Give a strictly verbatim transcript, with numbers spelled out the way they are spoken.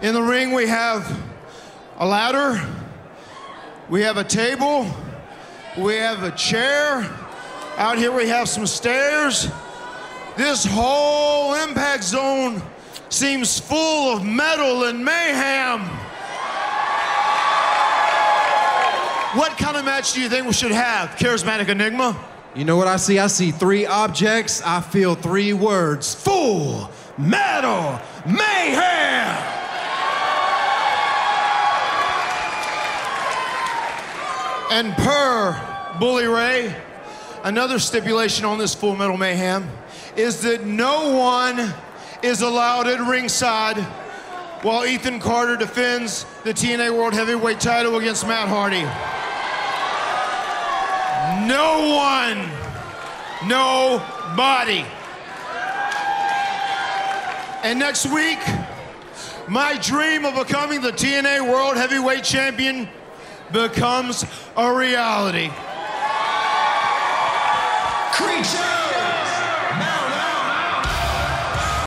In the ring, we have a ladder, we have a table, we have a chair. Out here, we have some stairs. This whole impact zone seems full of metal and mayhem. What kind of match do you think we should have, Charismatic Enigma? You know what I see? I see three objects, I feel three words. Full Metal Mayhem! And per Bully Ray, another stipulation on this Full Metal Mayhem is that no one is allowed at ringside while Ethan Carter defends the T N A World Heavyweight title against Matt Hardy. No one, nobody. And next week, my dream of becoming the T N A World Heavyweight Champion becomes a reality. Creature!